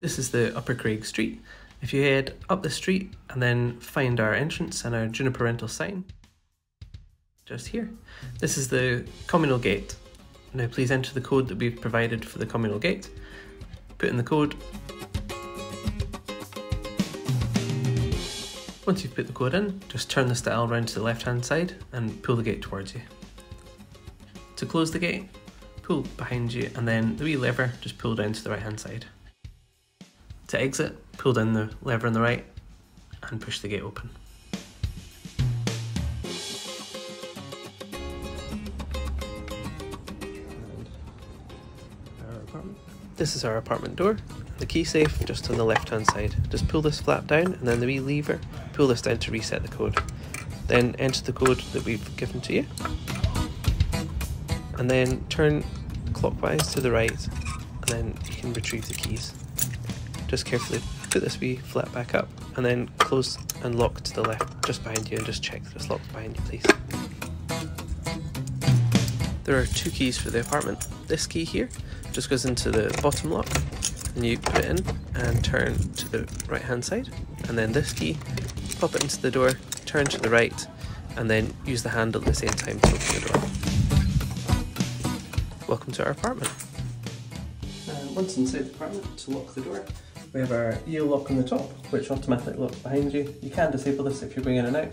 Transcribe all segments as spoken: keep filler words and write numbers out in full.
This is the Upper Craig Street. If you head up the street and then find our entrance and our Juniper Rental sign, just here. This is the communal gate. Now please enter the code that we've provided for the communal gate. Put in the code. Once you've put the code in, just turn this dial around to the left hand side and pull the gate towards you. To close the gate, pull behind you and then the wee lever just pull down to the right hand side. To exit, pull down the lever on the right and push the gate open. This is our apartment door, the key safe just on the left hand side. Just pull this flap down and then the wee lever, pull this down to reset the code. Then enter the code that we've given to you and then turn clockwise to the right and then you can retrieve the keys. Just carefully put this wee flap back up and then close and lock to the left just behind you and just check that it's locked behind you please. There are two keys for the apartment. This key here just goes into the bottom lock and you put it in and turn to the right hand side, and then this key, pop it into the door, turn to the right and then use the handle at the same time to open the door. Welcome to our apartment. Uh, once inside the apartment, to lock the door we have our Yale lock on the top which automatically locks behind you. You can disable this if you're going in and out.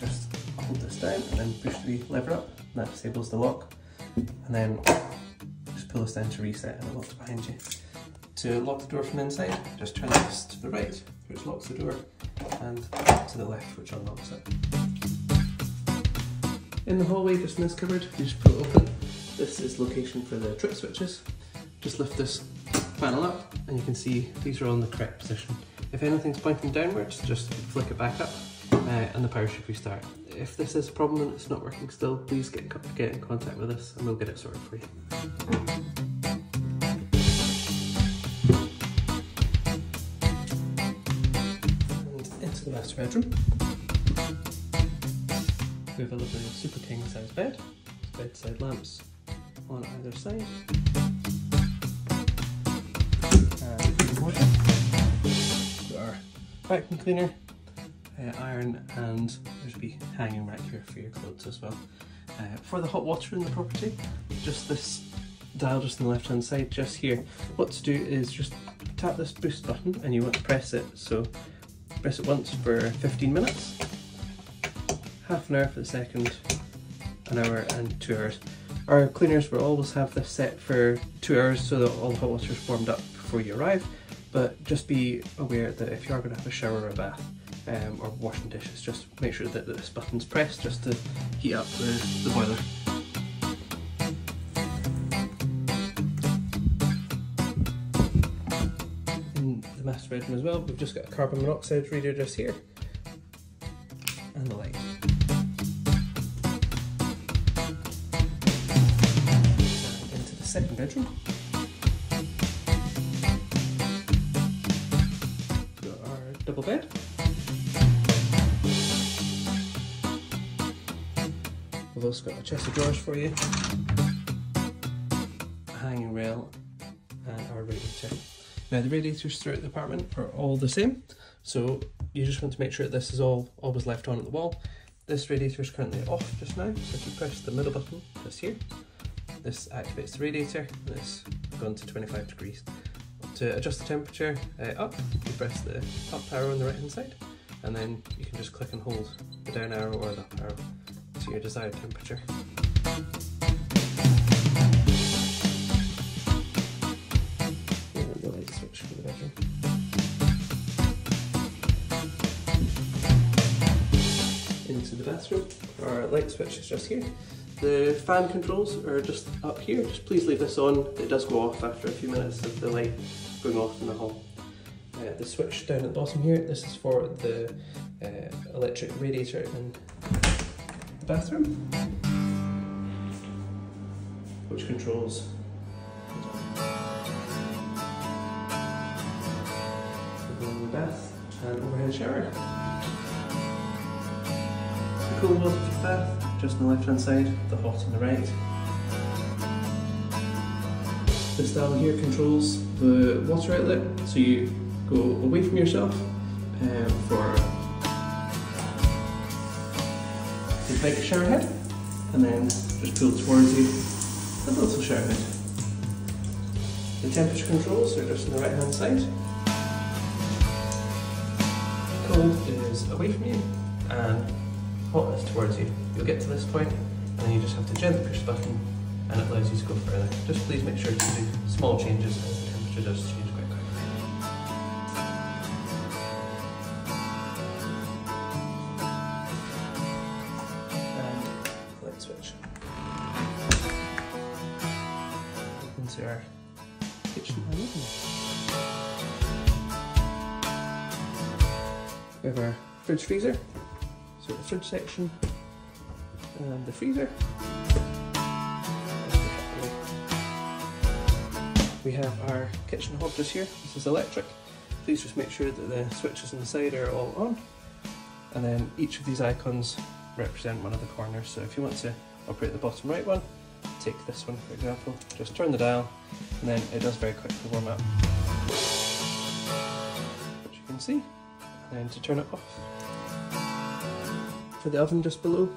Just hold this down and then push the lever up and that disables the lock, and then pull this down to reset and it locks behind you. To lock the door from inside, just turn this to the right, which locks the door, and to the left, which unlocks it. In the hallway, just in this cupboard, you just pull it open. This is location for the trip switches. Just lift this panel up and you can see these are all in the correct position. If anything's pointing downwards, just flick it back up uh, and the power should restart. If this is a problem and it's not working still, please get, get in contact with us and we'll get it sorted for you. The master bedroom. We have a lovely super king size bed, bedside lamps on either side, and water. Our vacuum cleaner, uh, iron, and there's a wee hanging rack here for your clothes as well. Uh, for the hot water in the property, just this dial just on the left hand side, just here. What to do is just tap this boost button and you want to press it. So press it once for fifteen minutes, half an hour for the second, an hour and two hours. Our cleaners will always have this set for two hours so that all the hot water is warmed up before you arrive, but just be aware that if you are going to have a shower or a bath um, or washing dishes, just make sure that this button's pressed just to heat up the, the boiler. The master bedroom as well, we've just got a carbon monoxide reader just here and the light. Into the second bedroom. We've got our double bed. We've also got a chest of drawers for you, a hanging rail and our radiator. Now the radiators throughout the apartment are all the same, so you just want to make sure that this is all always left on at the wall. This radiator is currently off just now, so if you press the middle button just here, this activates the radiator and it's gone to twenty-five degrees. To adjust the temperature uh, up, you press the up arrow on the right hand side and then you can just click and hold the down arrow or the up arrow to your desired temperature. Switch for the bedroom. Into the bathroom, our light switch is just here. The fan controls are just up here, just please leave this on, it does go off after a few minutes of the light going off in the hall. Uh, the switch down at the bottom here, this is for the uh, electric radiator in the bathroom, which controls bath and overhead shower. The cool water for the bath, just on the left hand side, the hot on the right. this down here controls the water outlet, so you go away from yourself uh, for the big shower head, and then just pull towards you the little shower head. The temperature controls are just on the right hand side. Cold is away from you and hot is towards you. You'll get to this point and then you just have to gently push the button and it allows you to go further. Just please make sure to do small changes as the temperature does change quite quickly. And let's switch into our kitchen and living room. We have our fridge freezer, so the fridge section and the freezer. We have our kitchen hob just here. This is electric. Please just make sure that the switches on the side are all on. And then each of these icons represent one of the corners. So if you want to operate the bottom right one, take this one for example. Just turn the dial, and then it does very quickly warm up, which you can see. And then to turn it off. For the oven just below,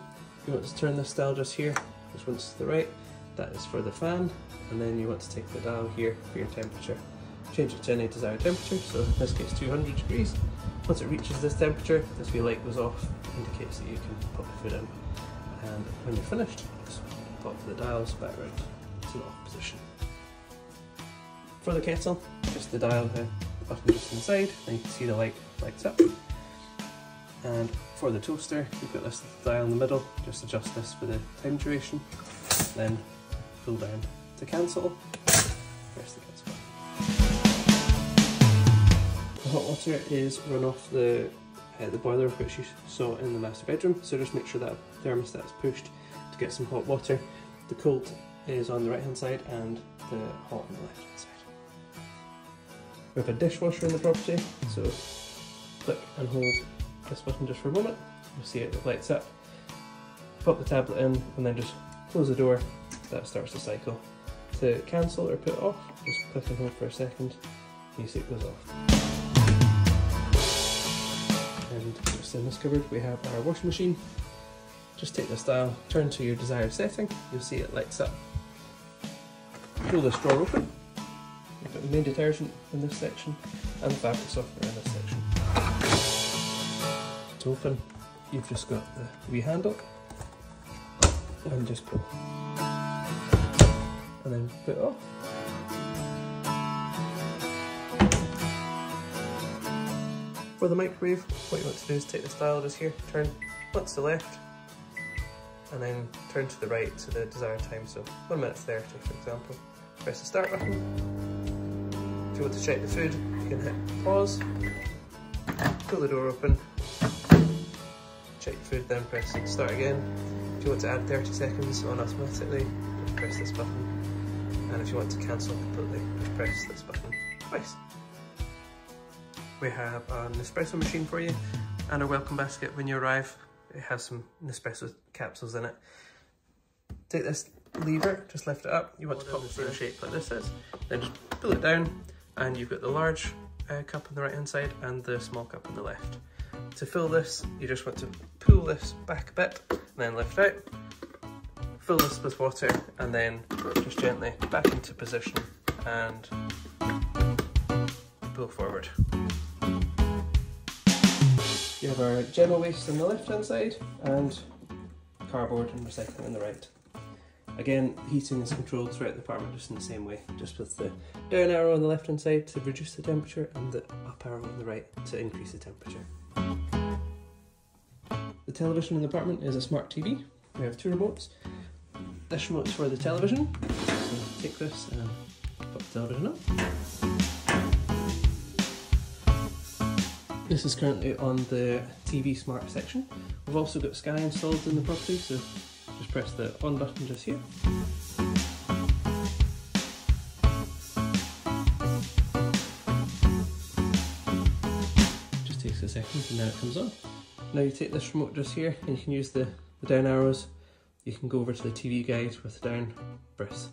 you want to turn this dial just here. This one's to the right. That is for the fan, and then you want to take the dial here for your temperature. Change it to any desired temperature, so in this case two hundred degrees. Once it reaches this temperature, this wee light goes off, indicates that you can pop the food in. And when you're finished, just pop the dials back around to the off position. For the kettle, just the dial the button just inside, and you can see the light lights up. And for the toaster, you've got this dial in the middle, just adjust this for the time duration, then pull down to cancel, press the cancel button. The hot water is run off the, uh, the boiler which you saw in the master bedroom, so just make sure that thermostat's pushed to get some hot water. The cold is on the right hand side and the hot on the left hand side. We have a dishwasher in the property, so click and hold this button just for a moment, you'll see it lights up. Pop the tablet in and then just close the door, that starts the cycle. To cancel or put off, just click and hold for a second, and you see it goes off. And just in this cupboard we have our washing machine. Just take this dial, turn to your desired setting, you'll see it lights up. Pull this drawer open, you've got the main detergent in this section, and the fabric softener in this section. To open, you've just got the wee handle, and just pull, and then put it off. For the microwave, what you want to do is take this dial just here, turn once to the left, and then turn to the right to the desired time, so one minute thirty for example. Press the start button. If you want to check the food, you can hit pause, pull the door open, check the food, then press start again. If you want to add thirty seconds on automatically, just press this button. And if you want to cancel completely, just press this button twice. We have an Nespresso machine for you and a welcome basket when you arrive. It has some Nespresso capsules in it. Take this lever, just lift it up. You want to pop it in a shape like this is. Then just pull it down and you've got the large uh, cup on the right hand side and the small cup on the left. To fill this, you just want to pull this back a bit, and then lift out, fill this with water, and then just gently back into position and pull forward. You have our general waste on the left hand side and cardboard and recycling on the right. Again, heating is controlled throughout the apartment just in the same way, just with the down arrow on the left hand side to reduce the temperature and the up arrow on the right to increase the temperature. The television in the apartment is a smart T V. We have two remotes. This remote's for the television. So take this and pop the television up. This is currently on the T V smart section. We've also got Sky installed in the property, so just press the on button just here. Just takes a second and then it comes on. Now you take this remote just here and you can use the, the down arrows. You can go over to the T V guide with the down, press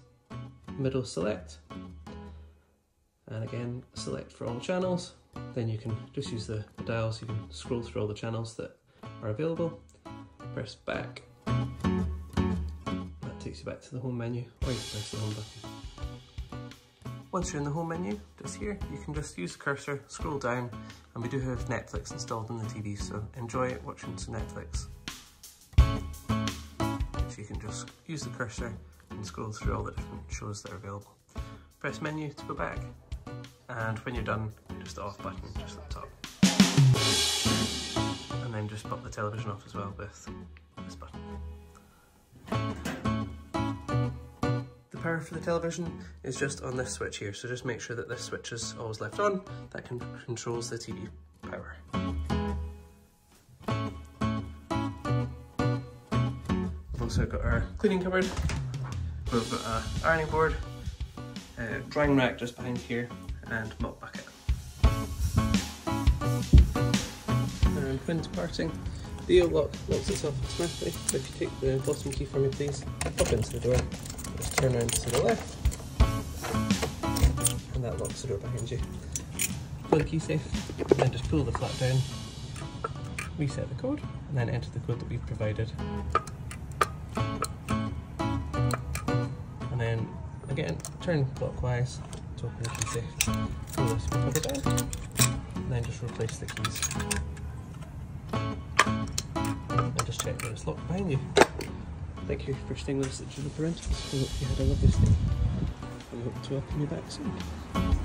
middle select, and again select for all channels. Then you can just use the dials, you can scroll through all the channels that are available, press back, that takes you back to the home menu, or you can press the home button. Once you're in the home menu, just here, you can just use the cursor, scroll down, and we do have Netflix installed on the T V, so enjoy watching some Netflix. So you can just use the cursor and scroll through all the different shows that are available. Press menu to go back, and when you're done, just the off button, just at the top. And then just pop the television off as well with this button. The power for the television is just on this switch here, so just make sure that this switch is always left on, that can, controls the T V power. We've also got our cleaning cupboard, we've got an ironing board, a drying rack just behind here, and mop bucket. And when departing, the Yale lock locks itself automatically. So if you take the bottom key for me, please, pop into the door, just turn around to the left, and that locks the door behind you. Pull the key safe, and then just pull the flap down, reset the code, and then enter the code that we've provided. And then again, turn clockwise to open the key safe. Pull this cover down, and then just replace the keys. And just check that it's locked behind you. Thank you for staying with us at Juniper Rentals. We hope you had a lovely stay. We hope to welcome you back soon.